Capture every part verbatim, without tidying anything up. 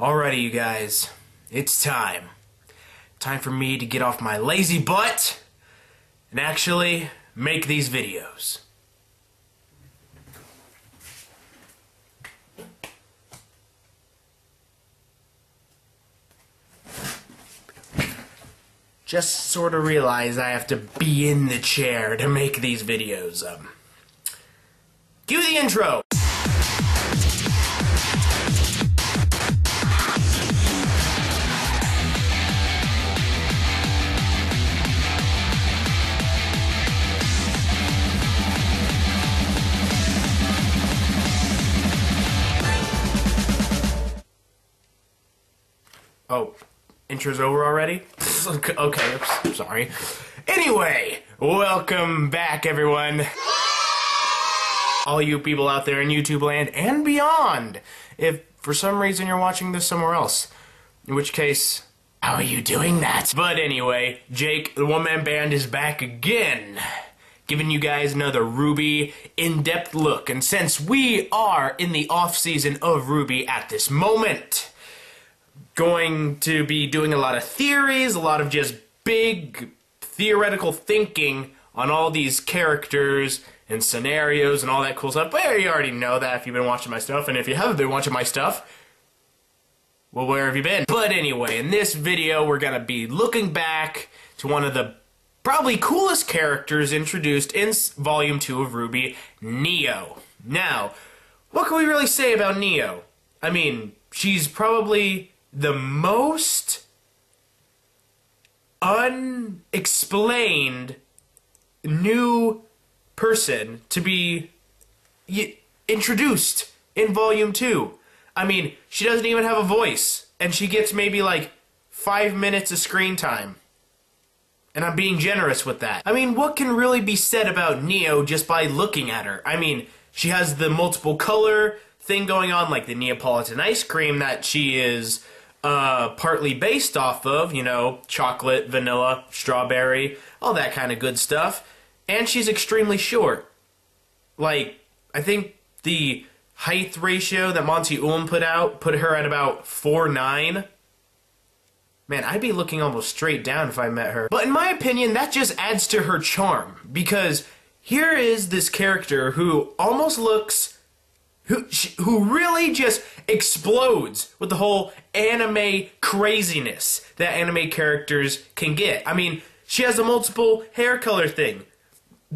Alrighty, you guys, it's time. Time for me to get off my lazy butt and actually make these videos. Just sort of realize I have to be in the chair to make these videos. Um, cue the intro! Oh, intro's over already? Okay, okay, I'm sorry. Anyway, welcome back, everyone. All you people out there in YouTube land and beyond. If for some reason you're watching this somewhere else, in which case, how are you doing that? But anyway, Jake, the one-man band, is back again, giving you guys another RWBY in-depth look. And since we are in the off-season of RWBY at this moment, going to be doing a lot of theories, a lot of just big theoretical thinking on all these characters and scenarios and all that cool stuff. But you already know that if you've been watching my stuff, and if you haven't been watching my stuff, well, where have you been? But anyway, in this video, we're gonna be looking back to one of the probably coolest characters introduced in Volume two of RWBY, Neo. Now, what can we really say about Neo? I mean, she's probably the most unexplained new person to be introduced in Volume two. I mean, she doesn't even have a voice, and she gets maybe like five minutes of screen time. And I'm being generous with that. I mean, what can really be said about Neo just by looking at her? I mean, she has the multiple color thing going on, like the Neapolitan ice cream that she is Uh, partly based off of, you know, chocolate, vanilla, strawberry, all that kind of good stuff. And she's extremely short. Like, I think the height ratio that Monty Oum put out put her at about four nine. Man, I'd be looking almost straight down if I met her. But in my opinion, that just adds to her charm, because here is this character who almost looks, who, who really just explodes with the whole anime craziness that anime characters can get. I mean, she has a multiple hair color thing,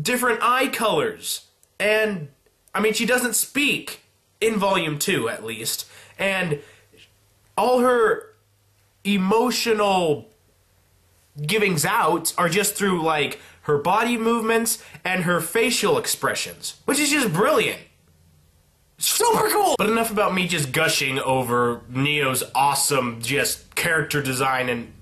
different eye colors, and, I mean, she doesn't speak, in Volume two at least, and all her emotional givings out are just through, like, her body movements and her facial expressions, which is just brilliant. Super cool! But enough about me just gushing over Neo's awesome just character design and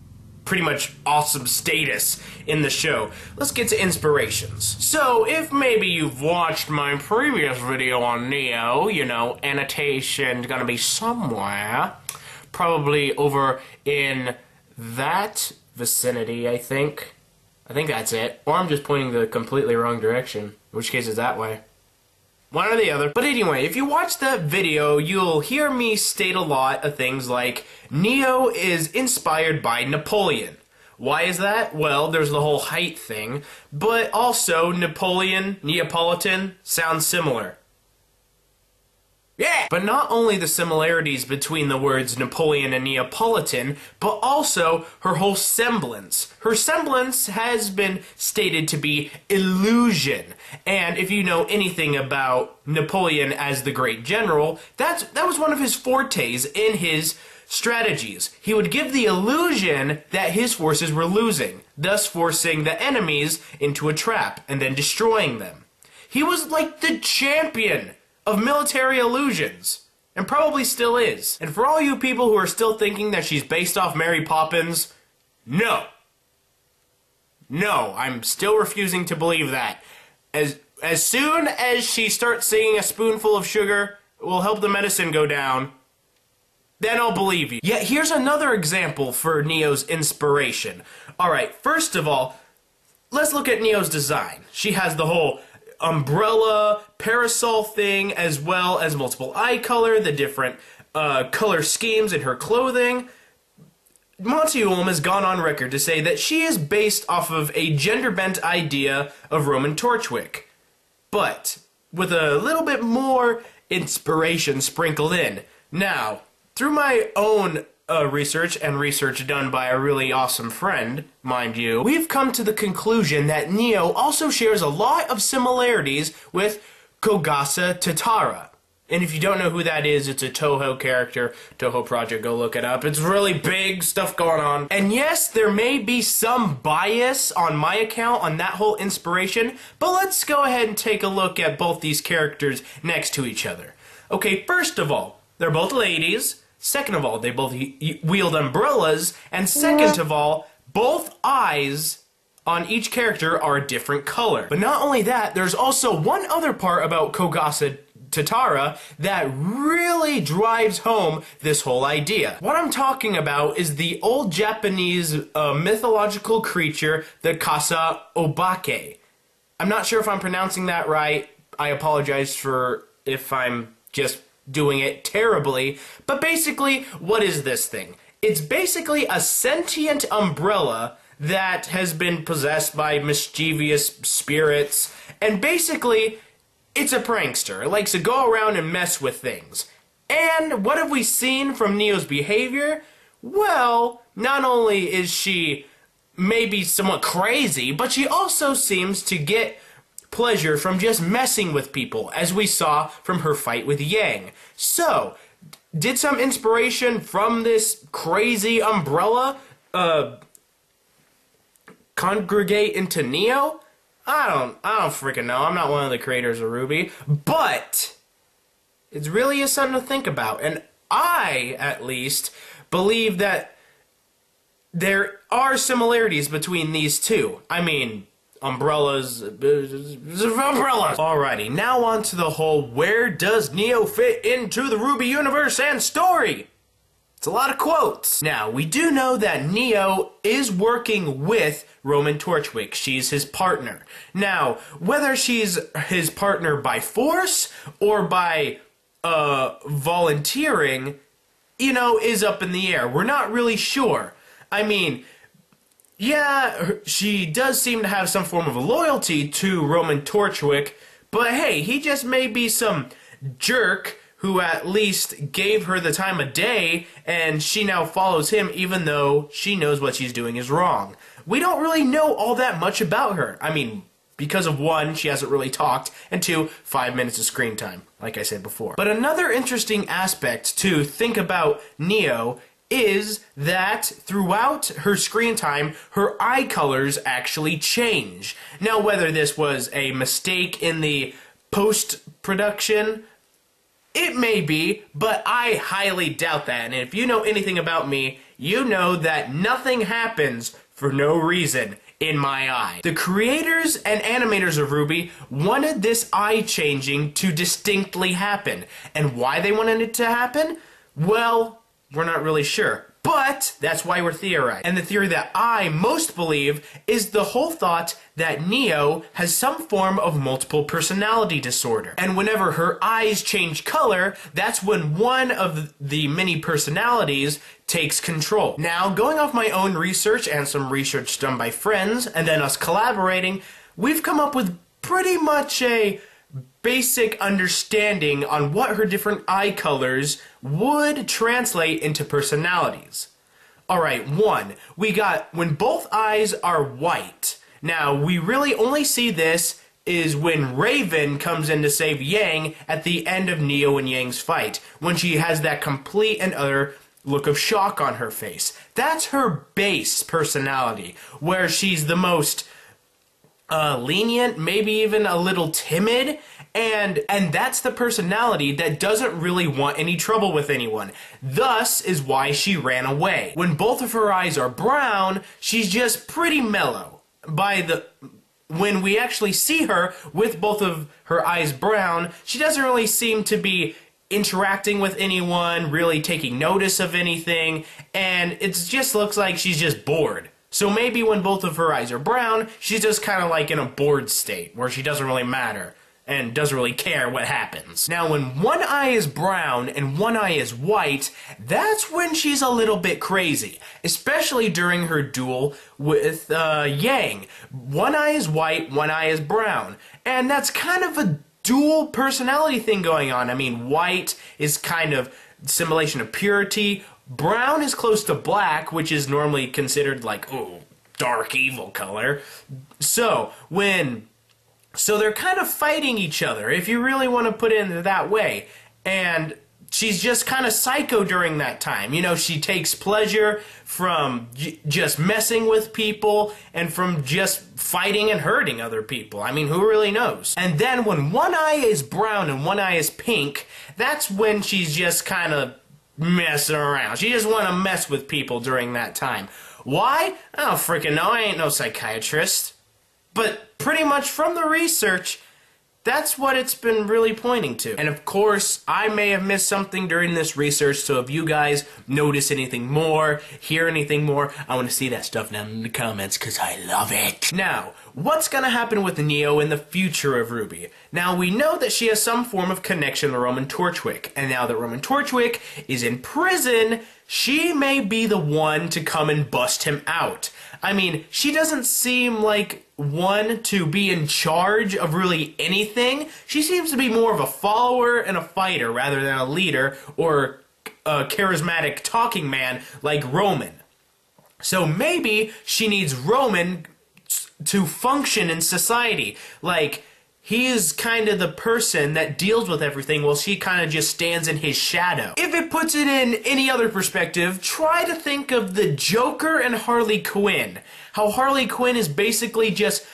pretty much awesome status in the show. Let's get to inspirations. So, if maybe you've watched my previous video on Neo, you know, annotation's gonna be somewhere, probably over in that vicinity, I think. I think that's it. Or I'm just pointing the completely wrong direction, in which case it's that way. One or the other. But anyway, if you watch that video, you'll hear me state a lot of things like, Neo is inspired by Napoleon. Why is that? Well, there's the whole height thing, but also Napoleon, Neapolitan, sounds similar. Yeah! But not only the similarities between the words Napoleon and Neapolitan, but also her whole semblance. Her semblance has been stated to be illusion. And if you know anything about Napoleon as the great general, that's, that was one of his fortes in his strategies. He would give the illusion that his forces were losing, thus forcing the enemies into a trap and then destroying them. He was like the champion of military illusions, and probably still is. And for all you people who are still thinking that she's based off Mary Poppins, no. No, I'm still refusing to believe that. As, as soon as she starts singing A Spoonful of Sugar Will Help the Medicine Go Down, then I'll believe you. Yet here's another example for Neo's inspiration. Alright, first of all, let's look at Neo's design. She has the whole umbrella, parasol thing, as well as multiple eye color, the different uh, color schemes in her clothing. Monty Oum has gone on record to say that she is based off of a gender-bent idea of Roman Torchwick, but with a little bit more inspiration sprinkled in. Now, through my own uh, research, and research done by a really awesome friend, mind you, we've come to the conclusion that Neo also shares a lot of similarities with Kogasa Tatara. And if you don't know who that is, it's a Toho character. Toho Project, go look it up. It's really big stuff going on. And yes, there may be some bias on my account on that whole inspiration, but let's go ahead and take a look at both these characters next to each other. Okay, first of all, they're both ladies. Second of all, they both wield umbrellas. And second of all, both eyes on each character are a different color. But not only that, there's also one other part about Kogasa Tatara that really drives home this whole idea. What I'm talking about is the old Japanese uh, mythological creature, the Kasa Obake. I'm not sure if I'm pronouncing that right. I apologize for if I'm just doing it terribly. But basically, what is this thing? It's basically a sentient umbrella that has been possessed by mischievous spirits, and basically, it's a prankster. It likes to go around and mess with things. And what have we seen from Neo's behavior? Well, not only is she maybe somewhat crazy, but she also seems to get pleasure from just messing with people, as we saw from her fight with Yang. So, did some inspiration from this crazy umbrella uh, congregate into Neo? I don't, I don't freaking know. I'm not one of the creators of RWBY, but it really is something to think about. And I, at least, believe that there are similarities between these two. I mean, umbrellas, umbrellas. Alrighty, now on to the whole, where does Neo fit into the RWBY universe and story? It's a lot of quotes. Now, we do know that Neo is working with Roman Torchwick. She's his partner. Now, whether she's his partner by force or by uh, volunteering, you know, is up in the air. We're not really sure. I mean, yeah, she does seem to have some form of loyalty to Roman Torchwick, but hey, he just may be some jerk who at least gave her the time of day, and she now follows him even though she knows what she's doing is wrong. We don't really know all that much about her. I mean, because of one, she hasn't really talked, and two, five minutes of screen time, like I said before. But another interesting aspect to think about Neo is that throughout her screen time, her eye colors actually change. Now, whether this was a mistake in the post-production, it may be, but I highly doubt that, and if you know anything about me, you know that nothing happens for no reason in my eye. The creators and animators of RWBY wanted this eye changing to distinctly happen, and why they wanted it to happen? Well, we're not really sure, but that's why we're theorizing. And the theory that I most believe is the whole thought that Neo has some form of multiple personality disorder. And whenever her eyes change color, that's when one of the many personalities takes control. Now, going off my own research and some research done by friends, and then us collaborating, we've come up with pretty much a basic understanding on what her different eye colors would translate into personalities. Alright, one, we got when both eyes are white. Now, we really only see this is when Raven comes in to save Yang at the end of Neo and Yang's fight, when she has that complete and utter look of shock on her face. That's her base personality, where she's the most Uh, lenient, maybe even a little timid, and and that's the personality that doesn't really want any trouble with anyone. Thus is why she ran away. When both of her eyes are brown, she's just pretty mellow. By the when we actually see her with both of her eyes brown, she doesn't really seem to be interacting with anyone, really taking notice of anything, and it just looks like she's just bored. So maybe when both of her eyes are brown, she's just kind of like in a bored state where she doesn't really matter and doesn't really care what happens. Now when one eye is brown and one eye is white, that's when she's a little bit crazy, especially during her duel with uh, Yang. One eye is white, one eye is brown, and that's kind of a dual personality thing going on. I mean, white is kind of simulation of purity, brown is close to black, which is normally considered like, ooh, dark evil color. So, when... So they're kind of fighting each other, if you really want to put it in that way. And she's just kind of psycho during that time. You know, she takes pleasure from j just messing with people and from just fighting and hurting other people. I mean, who really knows? And then when one eye is brown and one eye is pink, that's when she's just kind of messing around. She just want to mess with people during that time. Why? I don't freaking know. I ain't no psychiatrist. But pretty much from the research, that's what it's been really pointing to. And of course, I may have missed something during this research, so if you guys notice anything more, hear anything more, I want to see that stuff down in the comments, because I love it. Now, what's going to happen with Neo in the future of RWBY? Now, we know that she has some form of connection to Roman Torchwick, and now that Roman Torchwick is in prison, she may be the one to come and bust him out. I mean, she doesn't seem like one to be in charge of really anything. She seems to be more of a follower and a fighter rather than a leader or a charismatic talking man like Roman. So maybe she needs Roman to function in society. Like, he is kind of the person that deals with everything while she kind of just stands in his shadow. If it puts it in any other perspective, try to think of the Joker and Harley Quinn. How Harley Quinn is basically just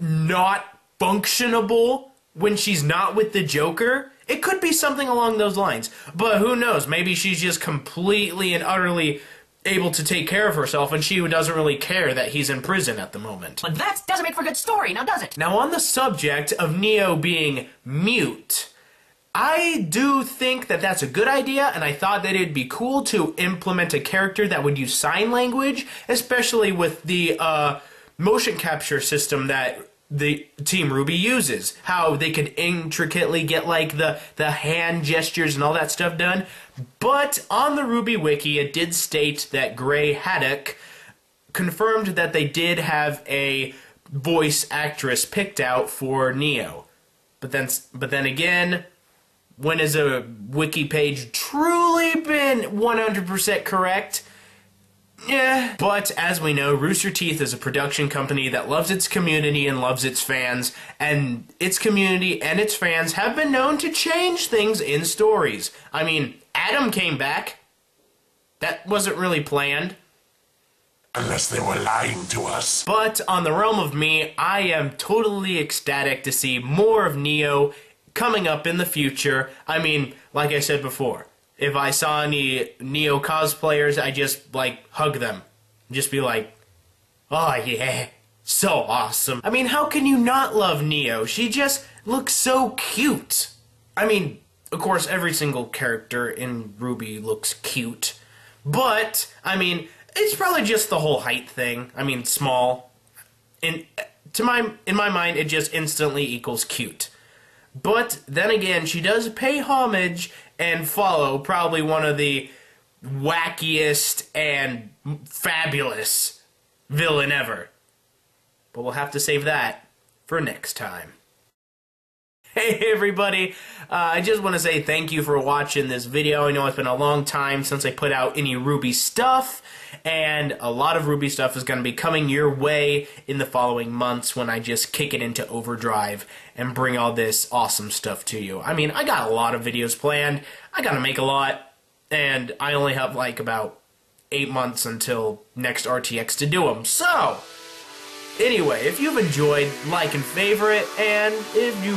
not functionable when she's not with the Joker. It could be something along those lines, but who knows? Maybe she's just completely and utterly able to take care of herself, and she doesn't really care that he's in prison at the moment. But that doesn't make for a good story, now does it? Now, on the subject of Neo being mute, I do think that that's a good idea, and I thought that it'd be cool to implement a character that would use sign language, especially with the uh, motion capture system that the Team RWBY uses, how they can intricately get like the the hand gestures and all that stuff done. But on the RWBY wiki, it did state that Gray Haddock confirmed that they did have a voice actress picked out for Neo. But then, but then again, when has a wiki page truly been one hundred percent correct? Yeah. But as we know, Rooster Teeth is a production company that loves its community and loves its fans, and its community and its fans have been known to change things in stories. I mean, Adam came back. That wasn't really planned. Unless they were lying to us. But on the realm of me, I am totally ecstatic to see more of Neo coming up in the future. I mean, like I said before, if I saw any Neo cosplayers, I just, like, hug them. Just be like, oh yeah, so awesome. I mean, how can you not love Neo? She just looks so cute. I mean, of course, every single character in RWBY looks cute. But, I mean, it's probably just the whole height thing. I mean, small. In, to my, in my mind, it just instantly equals cute. But then again, she does pay homage and follow probably one of the wackiest and fabulous villain ever. But we'll have to save that for next time. Hey everybody, uh, I just want to say thank you for watching this video. I know it's been a long time since I put out any RWBY stuff, and a lot of RWBY stuff is going to be coming your way in the following months when I just kick it into overdrive and bring all this awesome stuff to you. I mean, I got a lot of videos planned, I gotta make a lot, and I only have like about eight months until next R T X to do them, so... Anyway, if you've enjoyed, like and favorite, and if you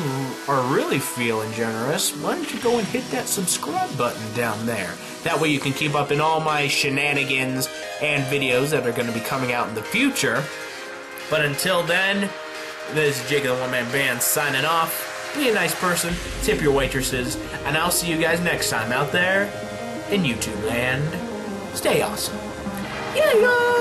are really feeling generous, why don't you go and hit that subscribe button down there. That way you can keep up in all my shenanigans and videos that are going to be coming out in the future. But until then, this is Jake of the One Man Band signing off. Be a nice person, tip your waitresses, and I'll see you guys next time out there in YouTube land. Stay awesome. Yeah, yeah!